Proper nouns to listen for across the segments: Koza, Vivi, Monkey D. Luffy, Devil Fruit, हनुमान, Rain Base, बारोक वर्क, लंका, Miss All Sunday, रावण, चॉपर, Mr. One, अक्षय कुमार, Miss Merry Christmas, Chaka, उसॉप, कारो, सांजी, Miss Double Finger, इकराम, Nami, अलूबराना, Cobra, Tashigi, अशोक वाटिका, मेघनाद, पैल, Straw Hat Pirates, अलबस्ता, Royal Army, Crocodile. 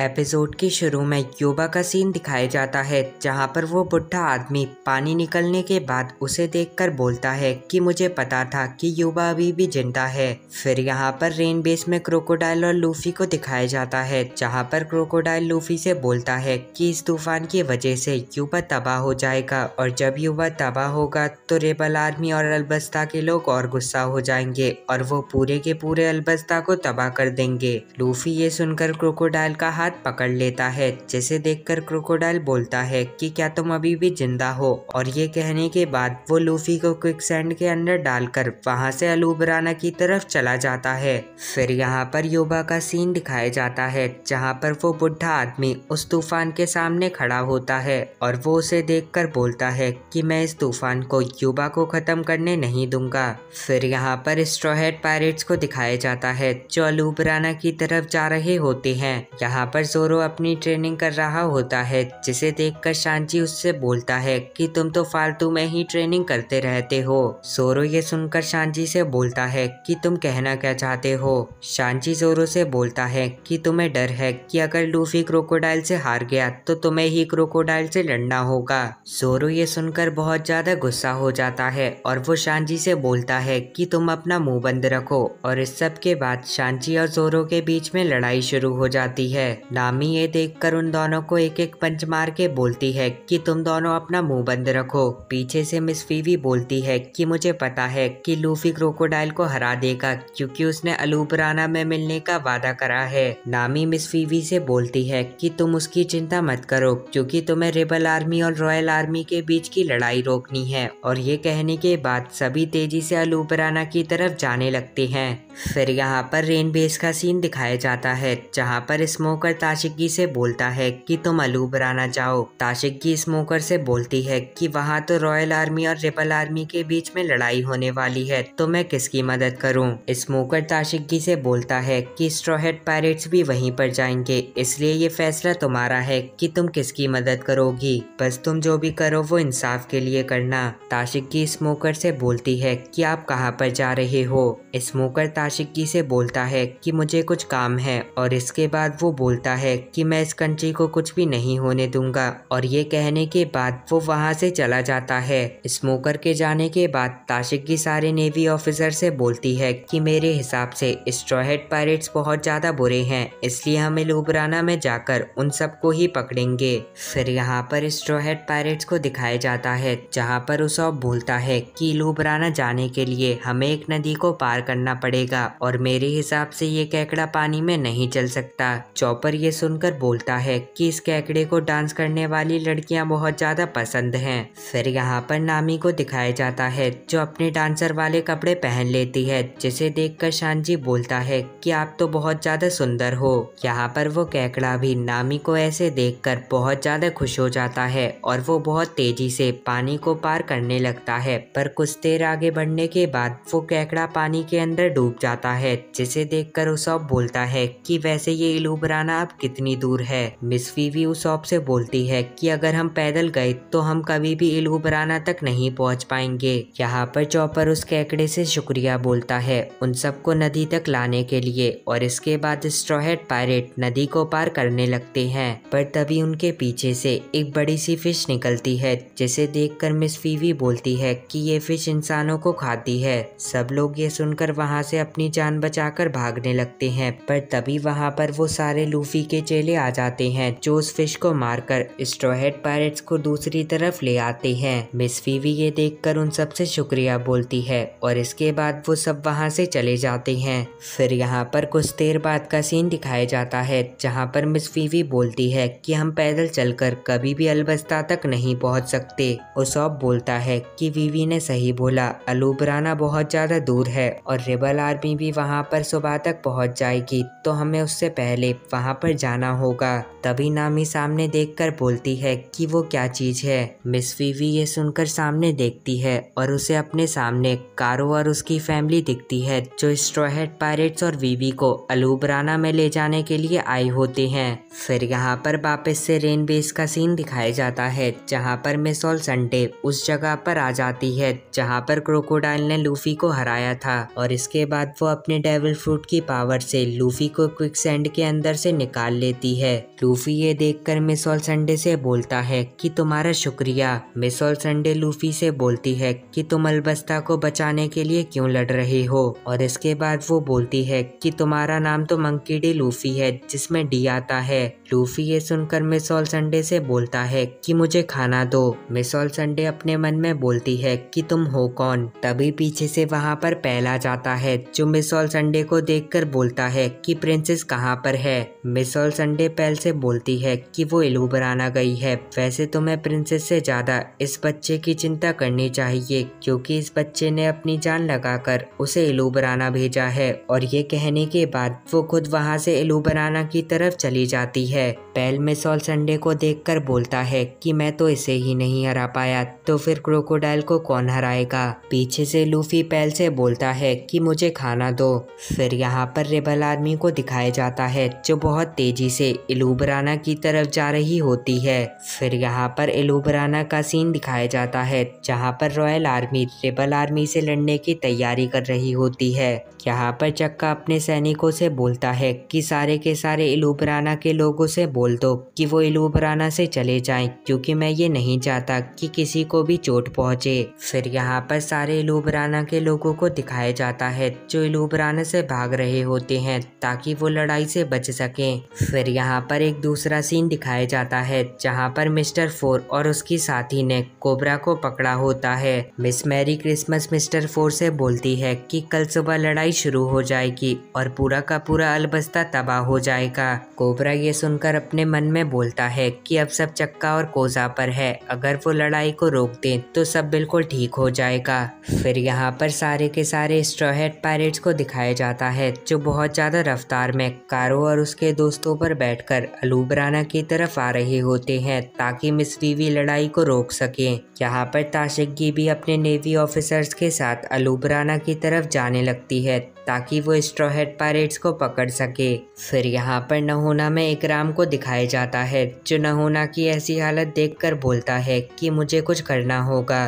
Episode की शुरू में योबा का सीन दिखाया जाता है जहां पर वो बुढ़ा आदमी पानी निकलने के बाद उसे देखकर बोलता है कि मुझे पता था कि योबा अभी भी जिंदा है। फिर यहां पर रेन बेस में क्रोकोडाइल और लूफी को दिखाया जाता है जहां पर क्रोकोडाइल लूफी से बोलता है कि इस तूफान की वजह से योबा तबाह हो जाएगा और जब योबा तबाह होगा तो रेबल आर्मी और अलबस्ता के लोग और गुस्सा हो जाएंगे और वो पूरे के पूरे अलबस्ता को तबाह कर देंगे। लूफी ये सुनकर क्रोकोडाइल का हाथ पकड़ लेता है जिसे देखकर क्रोकोडाइल बोलता है कि क्या तुम अभी भी जिंदा हो, और ये कहने के बाद वो लूफी को क्विकसैंड के अंदर डालकर वहां से अलूबराना की तरफ चला जाता है। फिर यहाँ पर योबा का सीन दिखाया जाता है जहाँ पर वो बुढ़ा आदमी उस तूफान के सामने खड़ा होता है और वो उसे देखकर बोलता है कि मैं इस तूफान को योबा को खत्म करने नहीं दूंगा। फिर यहाँ पर स्ट्रॉ हैट पायरेट्स को दिखाया जाता है जो अलूबराना की तरफ जा रहे होते हैं। यहाँ पर जोरो अपनी ट्रेनिंग कर रहा होता है जिसे देखकर सांजी उससे बोलता है कि तुम तो फालतू में ही ट्रेनिंग करते रहते हो। जोरो ये सुनकर सांजी से बोलता है कि तुम कहना क्या चाहते हो। सांजी जोरो से बोलता है कि तुम्हें डर है कि अगर लूफी क्रोकोडाइल से हार गया तो तुम्हें ही क्रोकोडाइल से लड़ना होगा। जोरो ये सुनकर बहुत ज्यादा गुस्सा हो जाता है और वो सांजी से बोलता है कि तुम अपना मुंह बंद रखो, और इस सब के बाद सांजी और जोरो के बीच में लड़ाई शुरू हो जाती है। नामी ये देखकर उन दोनों को एक एक पंच मार के बोलती है कि तुम दोनों अपना मुंह बंद रखो। पीछे से मिस वीवी बोलती है कि मुझे पता है कि लूफी क्रोकोडाइल को हरा देगा क्योंकि उसने अलूबराना में मिलने का वादा करा है। नामी मिस वीवी से बोलती है कि तुम उसकी चिंता मत करो क्योंकि तुम्हें रेबल आर्मी और रॉयल आर्मी के बीच की लड़ाई रोकनी है, और ये कहने के बाद सभी तेजी से अलूबराना की तरफ जाने लगते हैं। फिर यहाँ पर रेन बेस का सीन दिखाया जाता है जहाँ पर स्मोकर ताशिगी से बोलता है कि तुम अलूबराना जाओ। ताशिगी स्मोकर से बोलती है कि वहाँ तो रॉयल आर्मी और रेबल आर्मी के बीच में लड़ाई होने वाली है तो मैं किसकी मदद करूँ। स्मोकर ताशिगी से बोलता है कि स्ट्रॉ हैट पायरेट्स भी वहीं पर जाएंगे, इसलिए ये फैसला तुम्हारा है कि तुम किसकी मदद करोगी, बस तुम जो भी करो वो इंसाफ के लिए करना। ताशिगी स्मोकर से बोलती है कि आप कहाँ पर जा रहे हो। स्मोकर ताशिगी से बोलता है कि मुझे कुछ काम है, और इसके बाद वो बोलता है कि मैं इस कंट्री को कुछ भी नहीं होने दूंगा, और ये कहने के बाद वो वहाँ से चला जाता है। स्मोकर के जाने के बाद ताशिगी सारे नेवी ऑफिसर से बोलती है कि मेरे हिसाब से स्ट्रॉ हैट पायरेट्स बहुत ज्यादा बुरे हैं, इसलिए हम अलूबराना में जाकर उन सबको ही पकड़ेंगे। फिर यहाँ पर स्ट्रॉ हैट पायरेट्स को दिखाया जाता है जहाँ पर उसॉप बोलता है कि अलूबराना जाने के लिए हमें एक नदी को पार करना पड़ेगा और मेरे हिसाब से ये केकड़ा पानी में नहीं चल सकता। चॉपर ये सुनकर बोलता है कि इस केकड़े को डांस करने वाली लड़कियां बहुत ज्यादा पसंद हैं। फिर यहाँ पर नामी को दिखाया जाता है जो अपने डांसर वाले कपड़े पहन लेती है जिसे देखकर सांजी बोलता है कि आप तो बहुत ज्यादा सुंदर हो। यहाँ पर वो केकड़ा भी नामी को ऐसे देखकर बहुत ज्यादा खुश हो जाता है और वो बहुत तेजी से पानी को पार करने लगता है, पर कुछ देर आगे बढ़ने के बाद वो केकड़ा पानी के अंदर डूब जाता है जिसे देखकर उसॉप बोलता है कि वैसे ये अलूबराना अब कितनी दूर है। मिस वीवी उसॉप से बोलती है कि अगर हम पैदल गए तो हम कभी भी अलूबराना तक नहीं पहुंच पाएंगे। यहाँ पर चॉपर उस केकड़े से शुक्रिया बोलता है उन सबको नदी तक लाने के लिए, और इसके बाद स्ट्रॉ हैट पायरेट नदी को पार करने लगते हैं, पर तभी उनके पीछे से एक बड़ी सी फिश निकलती है जिसे देखकर मिस वीवी बोलती है कि ये फिश इंसानों को खाती है। सब लोग ये सुनकर वहाँ से अपनी जान बचाकर भागने लगते हैं, पर तभी वहाँ पर वो सारे लूफी के चेले आ जाते हैं जो उस फिश को मारकर स्ट्रॉ हैट पायरेट्स को दूसरी तरफ ले आते हैं। मिस वीवी ये देखकर उन सब से शुक्रिया बोलती है और इसके बाद वो सब वहाँ से चले जाते हैं। फिर यहाँ पर कुछ देर बाद का सीन दिखाया जाता है जहाँ पर मिस वीवी बोलती है कि हम पैदल चलकर कभी भी अलबस्ता तक नहीं पहुँच सकते। उसॉप बोलता है कि वीवी ने सही बोला, अलूबराना बहुत ज्यादा दूर है और रेबल आर्मी भी वहाँ पर सुबह तक पहुँच जाएगी तो हमें उससे पहले वहाँ पर जाना होगा। तभी नामी सामने देखकर बोलती है कि वो क्या चीज है। मिस वीवी ये सुनकर सामने देखती है और उसे अपने सामने कारो और उसकी फैमिली दिखती है जो स्ट्रॉ हैट पायरेट्स और वीवी को अलूबराना में ले जाने के लिए आए होते हैं। फिर यहाँ पर वापस से रेन बेस का सीन दिखाया जाता है जहाँ पर मिस ऑल संडे उस जगह पर आ जाती है जहाँ पर क्रोकोडाइल ने लूफी को हराया था, और इसके बाद जब वो अपने डेविल फ्रूट की पावर से लूफी को क्विकसैंड के अंदर से निकाल लेती है। लूफी ये देखकर मिस ऑल संडे से बोलता है कि तुम्हारा शुक्रिया। मिस ऑल संडे लूफी से बोलती है कि तुम अलबस्ता को बचाने के लिए क्यों लड़ रहे हो, और इसके बाद वो बोलती है कि तुम्हारा नाम तो मंकी डी लूफी है जिसमें डी आता है। लूफी ये सुनकर मिस ऑल संडे से बोलता है कि मुझे खाना दो। मिस ऑल संडे अपने मन में बोलती है कि तुम हो कौन। तभी पीछे से वहाँ पर पैल आ जाता है जो मिस ऑल संडे को देखकर बोलता है कि प्रिंसेस कहाँ पर है। मिस ऑल संडे पैल से बोलती है कि वो इलूबराना गई है। वैसे तुम्हें प्रिंसेस से ज्यादा इस बच्चे की चिंता करनी चाहिए क्योंकि इस बच्चे ने अपनी जान लगाकर उसे इलूबराना भेजा है। और ये कहने के बाद वो खुद वहाँ से इलूबराना की तरफ चली जाती है। पैल मिस ऑल संडे को देखकर बोलता है कि मैं तो इसे ही नहीं हरा पाया तो फिर क्रोकोडाइल को कौन हराएगा। पीछे से लूफी पैल से बोलता है कि मुझे खाना दो। फिर यहाँ पर रेबल आर्मी को दिखाया जाता है जो बहुत तेजी से इलूबराना की तरफ जा रही होती है। फिर यहाँ पर इलूबराना का सीन दिखाया जाता है जहाँ पर रॉयल आर्मी रेबल आर्मी से लड़ने की तैयारी कर रही होती है। यहाँ पर चक्का अपने सैनिकों से बोलता है कि सारे के सारे इलूबराना के लोगों से बोल दो कि वो इलूबराना से चले जाएं क्योंकि मैं ये नहीं चाहता कि किसी को भी चोट पहुँचे। फिर यहाँ पर सारे इलूबराना के लोगों को दिखाया जाता है जो इलूबराना से भाग रहे होते हैं ताकि वो लड़ाई से बच सकें। फिर यहाँ पर एक दूसरा सीन दिखाया जाता है जहाँ पर मिस्टर फोर और उसकी साथी ने कोबरा को पकड़ा होता है। Miss Merry Christmas Mister Four से बोलती है कि कल सुबह लड़ाई शुरू हो जाएगी और पूरा का पूरा अलबस्ता तबाह हो जाएगा। कोबरा ये सुनकर अपने मन में बोलता है कि अब सब चक्का और कोजा पर है, अगर वो लड़ाई को रोक दें तो सब बिल्कुल ठीक हो जाएगा। फिर यहाँ पर सारे के सारे स्ट्रॉ हैट पायरेट्स को दिखाया जाता है जो बहुत ज्यादा रफ्तार में कारो और उसके दोस्तों पर बैठकर इलूबराना की तरफ आ रहे होते हैं ताकि मिस वीवी लड़ाई को रोक सके। यहाँ पर ताशिगी भी अपने नेवी ऑफिसर्स के साथ इलूबराना की तरफ जाने लगती है ताकि वो स्ट्रॉ हैट पायरेट्स को पकड़ सके। फिर यहाँ पर नहुना में इकराम को दिखाया जाता है जो नहुना की ऐसी हालत देखकर बोलता है कि मुझे कुछ करना होगा।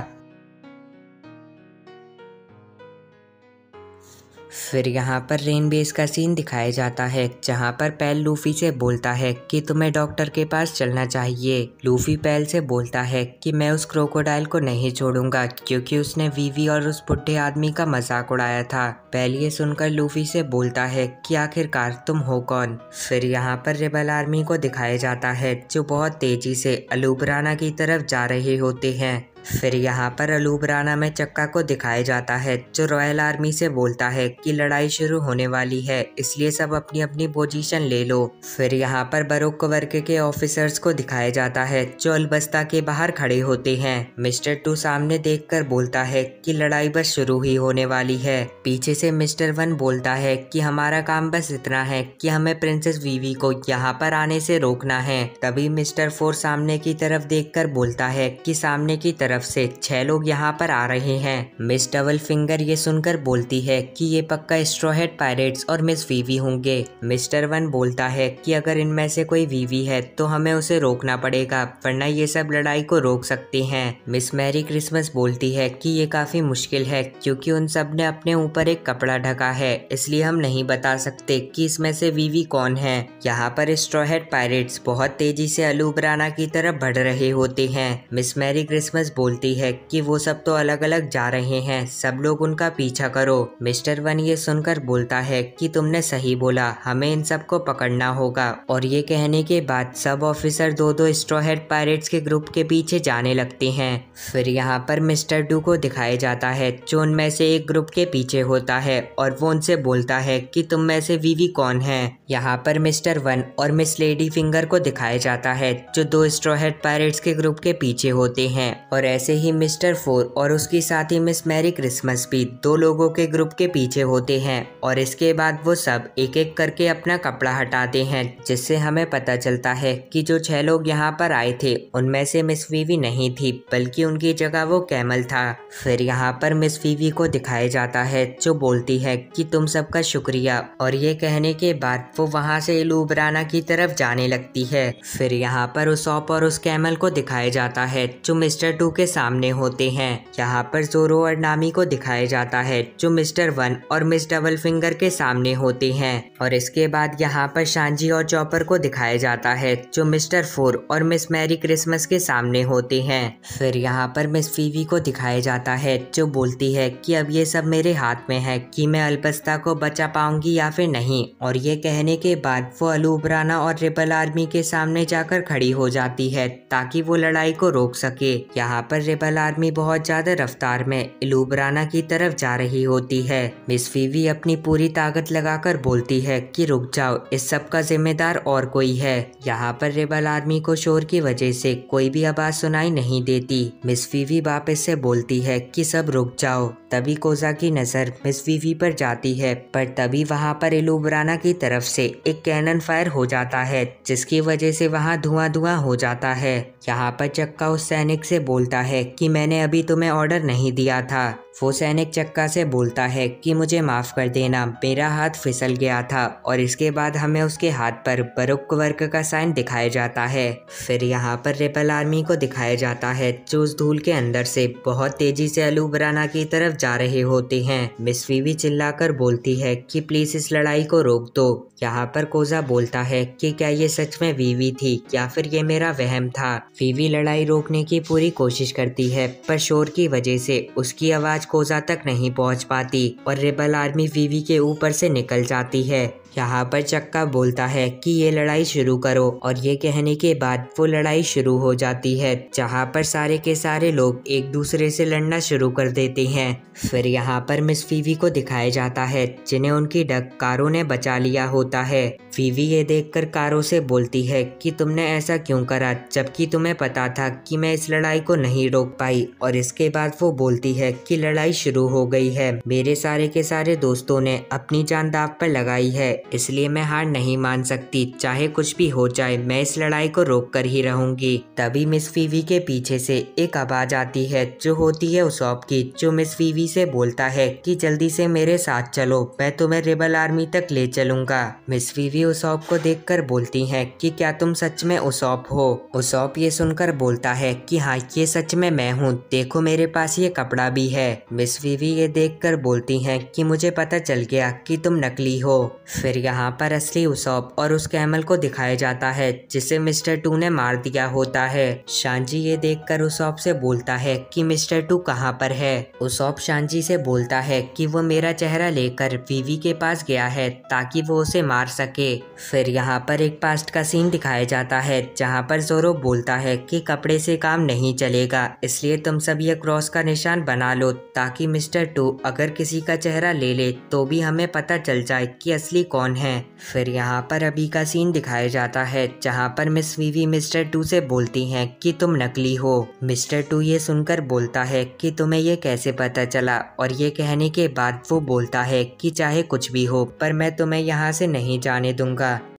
फिर यहाँ पर रेन बेस का सीन दिखाया जाता है जहाँ पर पैल लूफी से बोलता है कि तुम्हें डॉक्टर के पास चलना चाहिए। लूफी पैल से बोलता है कि मैं उस क्रोकोडाइल को नहीं छोड़ूंगा क्योंकि उसने वीवी और उस बुढ़े आदमी का मजाक उड़ाया था। पैल ये सुनकर लूफी से बोलता है कि आखिरकार तुम हो कौन। फिर यहाँ पर रेबल आर्मी को दिखाया जाता है जो बहुत तेजी से इलूबराना की तरफ जा रहे होते हैं। फिर यहाँ पर इलूबराना में चक्का को दिखाया जाता है जो रॉयल आर्मी से बोलता है कि लड़ाई शुरू होने वाली है इसलिए सब अपनी अपनी पोजीशन ले लो। फिर यहाँ पर बारोक वर्क के ऑफिसर्स को दिखाया जाता है जो अलबस्ता के बाहर खड़े होते हैं। मिस्टर टू सामने देखकर बोलता है कि लड़ाई बस शुरू ही होने वाली है। पीछे से मिस्टर वन बोलता है कि हमारा काम बस इतना है कि हमें प्रिंसेस वीवी को यहाँ पर आने से रोकना है। तभी मिस्टर फोर सामने की तरफ देखकर बोलता है कि सामने की तरफ से 6 लोग यहाँ पर आ रहे हैं। मिस डबल फिंगर ये सुनकर बोलती है कि ये पक्का स्ट्रॉ हैट पायरेट्स और मिस वीवी होंगे। मिस्टर वन बोलता है कि अगर इनमें से कोई वीवी है तो हमें उसे रोकना पड़ेगा वरना ये सब लड़ाई को रोक सकते हैं। मिस मैरी क्रिसमस बोलती है कि ये काफी मुश्किल है क्योंकि उन सब ने अपने ऊपर एक कपड़ा ढका है इसलिए हम नहीं बता सकते कि इसमें से वीवी कौन है। यहाँ पर स्ट्रॉ हैट पायरेट्स बहुत तेजी से इलूबराना की तरफ बढ़ रहे होते हैं। मिस मैरी क्रिसमस बोलती है कि वो सब तो अलग अलग जा रहे हैं, सब लोग उनका पीछा करो। मिस्टर वन ये सुनकर बोलता है कि तुमने सही बोला, हमें इन सबको पकड़ना होगा। और ये कहने के बाद सब ऑफिसर 2-2 स्ट्रॉ हैट पायरेट्स के ग्रुप के पीछे जाने लगते हैं। फिर यहाँ पर मिस्टर टू को दिखाया जाता है जो उनमें से एक ग्रुप के पीछे होता है और वो उनसे बोलता है कि तुम में से वीवी कौन है। यहाँ पर मिस्टर वन और मिस लेडी फिंगर को दिखाया जाता है जो 2 स्ट्रॉ हैट पायरेट्स के ग्रुप के पीछे होते हैं। और ऐसे ही मिस्टर फोर और उसकी साथी मिस मैरी क्रिसमस भी 2 लोगों के ग्रुप के पीछे होते हैं। और इसके बाद वो सब एक एक करके अपना कपड़ा हटाते हैं जिससे हमें पता चलता है कि जो 6 लोग यहाँ पर आए थे उनमें से मिस वीवी नहीं थी बल्कि उनकी जगह वो कैमल था। फिर यहाँ पर मिस वीवी को दिखाया जाता है जो बोलती है कि तुम सबका शुक्रिया। और ये कहने के बाद वो वहाँ से इलूबराना की तरफ जाने लगती है। फिर यहाँ पर उसॉप और उस कैमल को दिखाया जाता है जो मिस्टर टू के सबके सामने होते हैं। यहाँ पर जोरो और नामी को दिखाया जाता है जो मिस्टर वन और मिस डबल फिंगर के सामने होते हैं, और इसके बाद यहाँ पर सांजी और चॉपर को दिखाया जाता है जो मिस्टर फोर और मिस मैरी क्रिसमस के सामने होते हैं। फिर यहाँ पर मिस वीवी को दिखाया जाता है जो बोलती है कि अब ये सब मेरे हाथ में है कि मैं अलबस्ता को बचा पाऊंगी या फिर नहीं, और ये कहने के बाद वो अलूबराना और रेबल आर्मी के सामने जाकर खड़ी हो जाती है ताकि वो लड़ाई को रोक सके। यहाँ पर रेबल आर्मी बहुत ज्यादा रफ्तार में अलूबराना की तरफ जा रही होती है। मिस वीवी अपनी पूरी ताकत लगाकर बोलती है कि रुक जाओ, इस सब का जिम्मेदार और कोई है। यहाँ पर रेबल आर्मी को शोर की वजह से कोई भी आवाज सुनाई नहीं देती। मिस वीवी वापस से बोलती है कि सब रुक जाओ। तभी कोजा की नजर मिस वीवी पर जाती है, पर तभी वहाँ पर अलूबराना की तरफ से एक कैनन फायर हो जाता है जिसकी वजह से वहाँ धुआं हो जाता है। यहाँ पर चक्का उस सैनिक से बोलता है कि मैंने अभी तुम्हें ऑर्डर नहीं दिया था। वो सैनिक चक्का से बोलता है कि मुझे माफ़ कर देना, मेरा हाथ फिसल गया था। और इसके बाद हमें उसके हाथ पर बारोक वर्क का साइन दिखाया जाता है। फिर यहाँ पर रेबल आर्मी को दिखाया जाता है जो उस धूल के अंदर से बहुत तेजी से अलूबराना की तरफ जा रहे होते हैं। मिस वीवी चिल्लाकर बोलती है कि प्लीज इस लड़ाई को रोक दो। यहाँ पर कोजा बोलता है कि क्या ये सच में वीवी थी या फिर ये मेरा वहम था। वीवी लड़ाई रोकने की पूरी कोशिश करती है पर शोर की वजह से उसकी आवाज कोजा तक नहीं पहुंच पाती और रेबल आर्मी वीवी के ऊपर से निकल जाती है। यहाँ पर चक्का बोलता है कि ये लड़ाई शुरू करो, और ये कहने के बाद वो लड़ाई शुरू हो जाती है जहाँ पर सारे के सारे लोग एक दूसरे से लड़ना शुरू कर देते हैं। फिर यहाँ पर मिस वीवी को दिखाया जाता है जिन्हें उनकी डक कारो ने बचा लिया होता है। वीवी ये देखकर कारो से बोलती है कि तुमने ऐसा क्यों करा जबकि तुम्हें पता था कि मैं इस लड़ाई को नहीं रोक पाई। और इसके बाद वो बोलती है कि लड़ाई शुरू हो गई है, मेरे सारे के सारे दोस्तों ने अपनी जान दाव पर लगाई है, इसलिए मैं हार नहीं मान सकती, चाहे कुछ भी हो जाए मैं इस लड़ाई को रोक कर ही रहूंगी। तभी मिस वीवी के पीछे से एक आवाज आती है जो होती है उसॉप की, जो मिस वीवी से बोलता है कि जल्दी से मेरे साथ चलो, मैं तुम्हें रेबल आर्मी तक ले चलूंगा। मिस वीवी उसॉप को देखकर बोलती है कि क्या तुम सच में उसॉप हो। उसॉप ये सुनकर बोलता है कि हाँ, ये सच में मैं हूँ, देखो मेरे पास ये कपड़ा भी है। मिस वीवी ये देखकर बोलती है कि मुझे पता चल गया कि तुम नकली हो। फिर यहाँ पर असली उसॉप और उस कैमल को दिखाया जाता है जिसे मिस्टर टू ने मार दिया होता है। सांजी ये देखकर उसॉप से बोलता है कि मिस्टर टू कहाँ पर है। उसॉप सांजी से बोलता है कि वो मेरा चेहरा लेकर वीवी के पास गया है ताकि वो उसे मार सके। फिर यहाँ पर एक पास्ट का सीन दिखाया जाता है जहाँ पर जोरो बोलता है कि कपड़े से काम नहीं चलेगा, इसलिए तुम सब ये क्रॉस का निशान बना लो ताकि मिस्टर टू अगर किसी का चेहरा ले ले तो भी हमें पता चल जाए कि असली कौन है। फिर यहाँ पर अभी का सीन दिखाया जाता है जहाँ पर मिस वीवी मिस्टर टू से बोलती हैं कि तुम नकली हो। मिस्टर टू ये सुनकर बोलता है कि तुम्हें ये कैसे पता चला, और ये कहने के बाद वो बोलता है कि चाहे कुछ भी हो पर मैं तुम्हें यहाँ से नहीं जाने दूंगा।